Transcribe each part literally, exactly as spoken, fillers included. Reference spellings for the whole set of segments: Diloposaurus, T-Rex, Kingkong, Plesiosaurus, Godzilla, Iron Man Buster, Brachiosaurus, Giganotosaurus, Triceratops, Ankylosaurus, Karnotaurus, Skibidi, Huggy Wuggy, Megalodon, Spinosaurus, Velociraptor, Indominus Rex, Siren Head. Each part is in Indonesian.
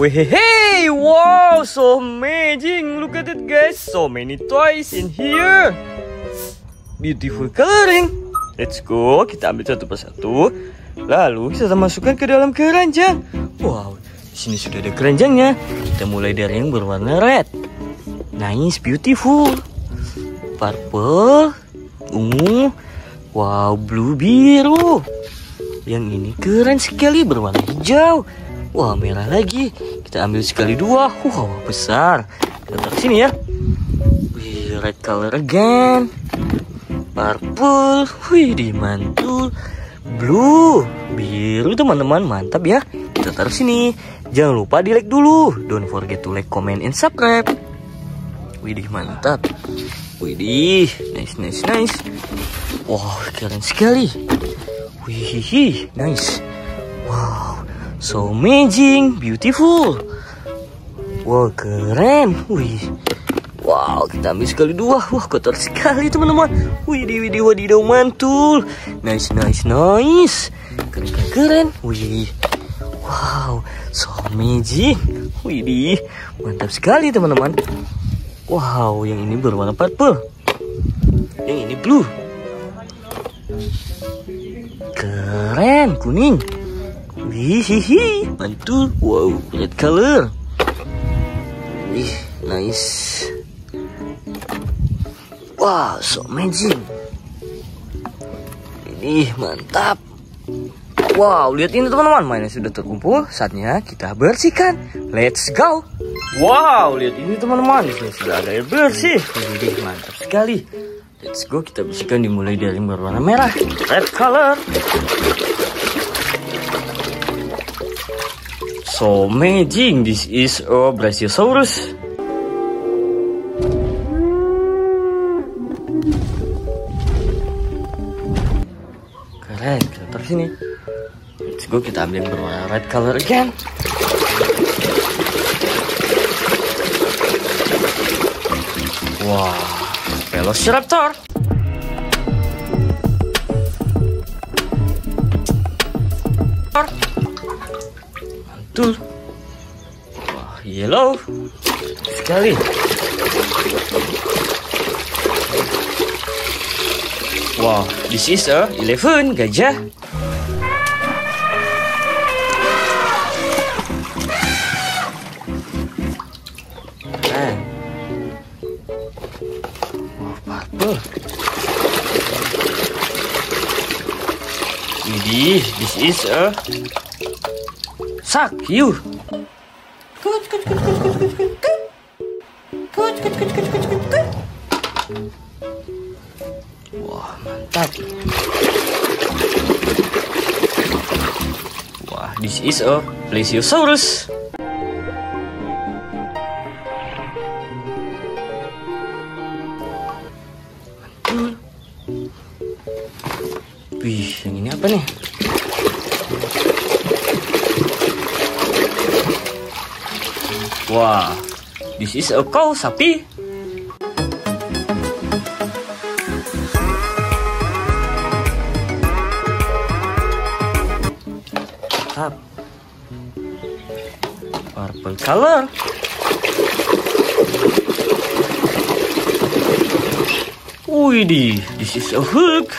Hey, wow, so amazing. Look at it, guys. So many toys in here. Beautiful coloring. Let's go. Kita ambil satu persatu. Lalu kita masukkan ke dalam keranjang. Wow, di sini sudah ada keranjangnya. Kita mulai dari yang berwarna red. Nice, beautiful. Purple, ungu. Wow, blue, biru. Yang ini keren sekali, berwarna hijau. Wah, merah lagi. Kita ambil sekali dua. Wow, besar. Kita taruh sini ya. Wih, red color again. Purple. Wih, dimantul. Blue. Biru, teman-teman. Mantap ya. Kita taruh sini. Jangan lupa di like dulu. Don't forget to like, comment, and subscribe. Widih, mantap. Widih. Nice, nice, nice. Wow, keren sekali. Wih, nice. Wow. So amazing, beautiful. Wow, keren. Wih. Wow, kita ambil sekali dua. Wah, kotor sekali, teman-teman. Wih, widih, wadidaw, mantul. Nice, nice, nice. Keren, keren, keren. Wih. Wow, so amazing. Widih, mantap sekali, teman-teman. Wow, yang ini berwarna purple. Yang ini blue. Keren, kuning. Hihihi, mantul. Wow, red color. Ih, nice. Wow, so amazing. Ini mantap. Wow, lihat ini teman-teman, mainan sudah terkumpul. Saatnya kita bersihkan. Let's go. Wow, lihat ini teman-teman, sudah ada air bersih. Ih, mantap sekali. Let's go, kita bersihkan dimulai dari berwarna merah. Red color. So amazing, this is a Brachiosaurus. Keren, kita taruh sini. Let's go, kita ambil yang berwarna red color again. Wow, Velociraptor. Mantul. Wah, yellow sekali. Wah, wow, this is a elephant, gajah. Nah. Wah, purple. Ini, this is a Sak, you. Wah, mantap. Wah, this is a Plesiosaurus. Mantul. Wih, yang ini apa nih? Wah, wow, this is a cow, sapi. Mantap. Purple color. Widih, this is a hook.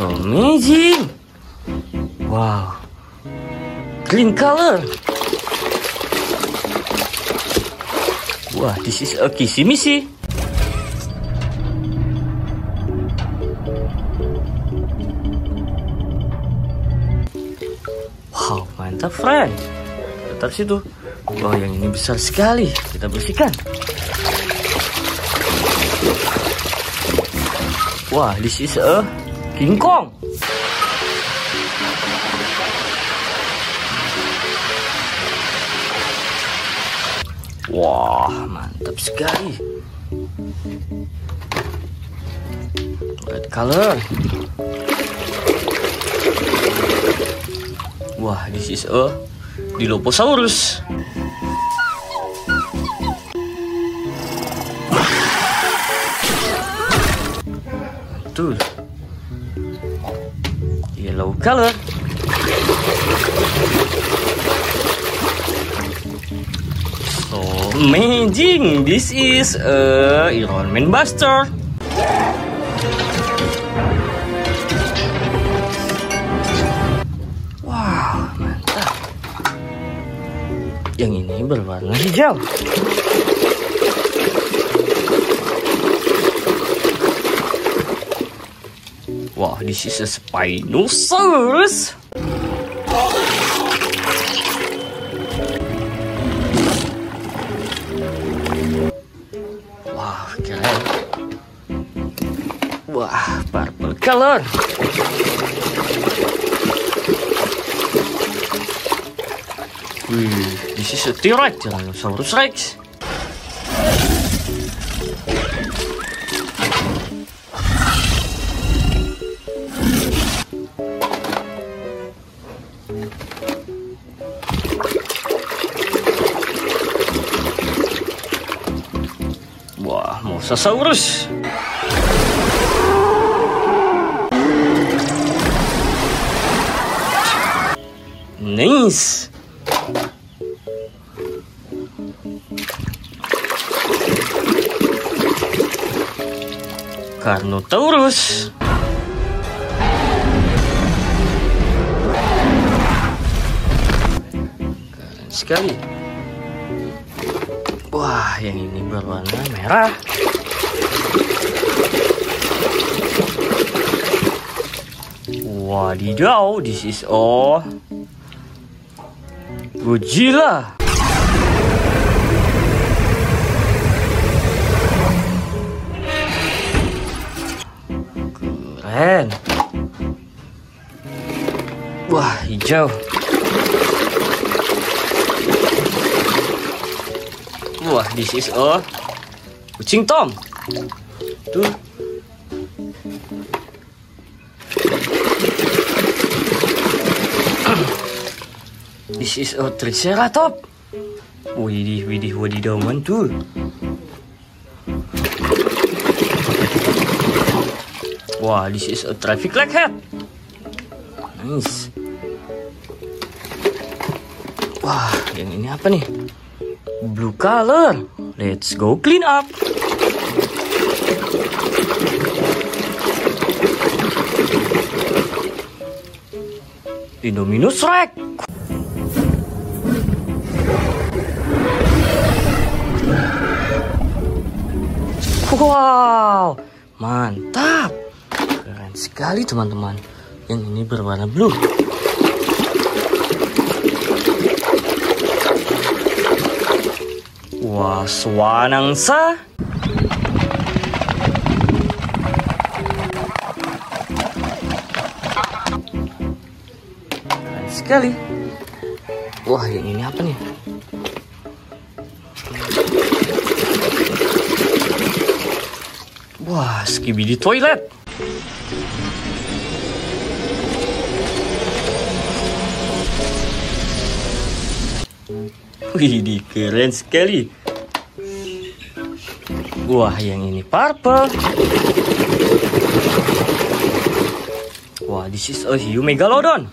So amazing. Wow, green color. Wah, wow, this is a kisimisi. Wow, mantap, friend. Tetap situ. Wah, wow, yang ini besar sekali. Kita bersihkan. Wah, wow, this is a Kingkong. Wah, mantap sekali. Red color. Wah, this is a Diloposaurus. Mantul. yellow color. So amazing! This is a Iron Man Buster. Wow, mantap! Yang ini berwarna hijau. Wow, this is a Spinosaurus. Wow, keren. Wah, purple color. Wih, this is a T-Rex, Giganotosaurus Rex. Saurus. Nice. Karnotaurus. Keren sekali. Wah, yang ini berwarna merah. Wadidaw, this is all Godzilla. Keren. Wah, hijau. Wah, this is all Kucing Tom. Tuh. This is a Triceratops. Widih, widih, wadidaw, mantul. Wah, this is a traffic light head. Nice. Wah, yang ini apa nih? Blue color. Let's go clean up. Indominus Rex. Wow, mantap. Keren sekali teman-teman. Yang ini berwarna blue. Wah, swanangsa. Keren sekali. Wah, yang ini apa nih? Wah, skibidi toilet. Wih, keren sekali. Wah, yang ini purple. Wah, this is a hiu megalodon.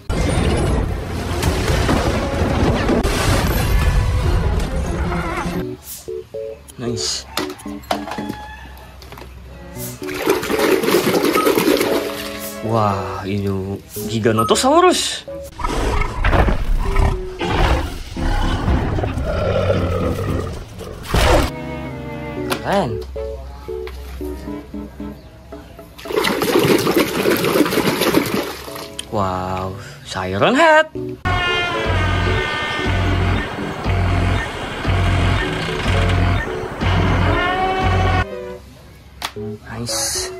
Nice. Wah, ini Giganotosaurus. Keren. Wow, Siren Head. Nice.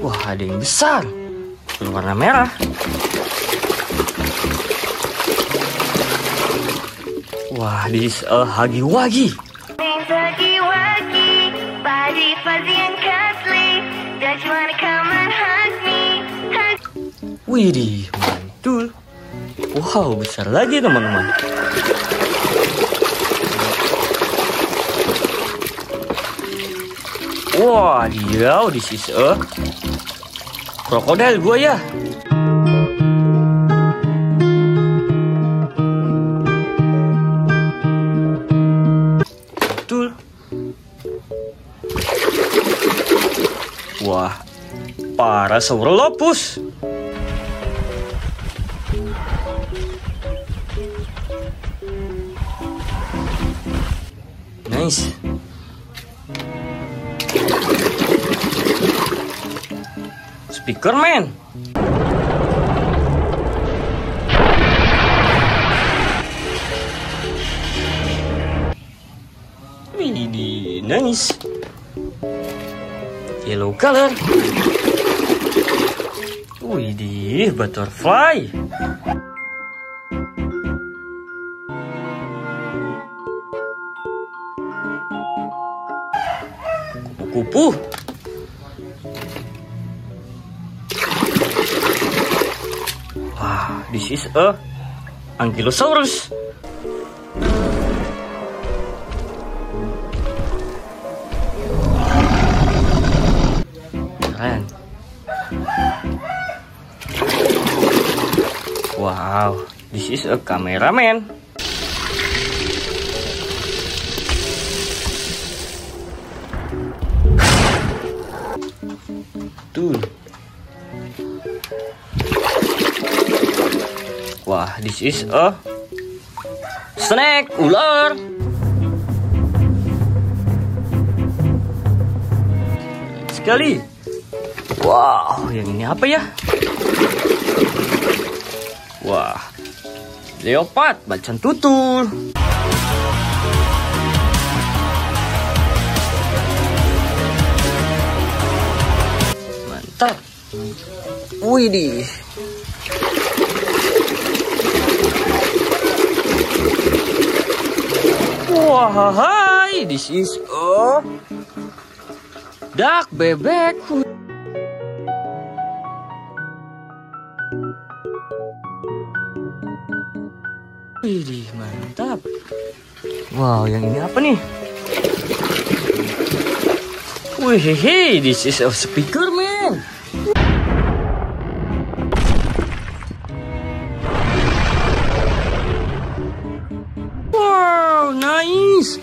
Wah, ada yang besar. Warna merah. Wah, this is a Huggy Wuggy. Widih, mantul. Wow, besar lagi teman-teman. Wah, wow, this is a Krokodil buaya. Wah, para Saurolopus. Nice. Speaker man. Ini nice. Yellow color. Widih, butterfly. Kupu-kupu. Wah, this is a Ankylosaurus. Wow, this is a cameraman. Tuh. Wah, this is a snack ular. Sekali. Wow, yang ini apa ya? Wah, leopard macan tutul. Mantap. Widih. Wah, hai, this is a duck bebek. Widih, mantap. Wow, yang ini apa nih? Wih, hehe, this is a speaker man. Wow, nice.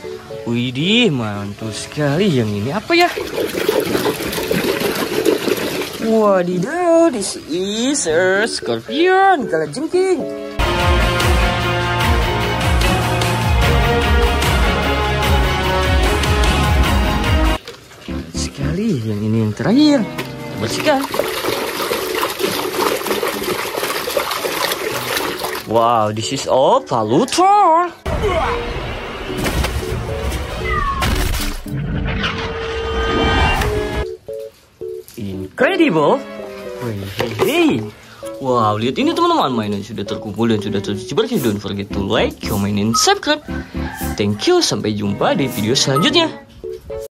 Widih, mantul sekali. Yang ini apa ya? Wadidaw, this is a scorpion kalajengking. Yang ini yang terakhir, bersihkan. Wow, this is all Palutor. Incredible. Hey, wow, lihat ini teman-teman, mainan sudah terkumpul dan sudah terdistribusi. Don't forget to like, comment, and subscribe. Thank you, sampai jumpa di video selanjutnya.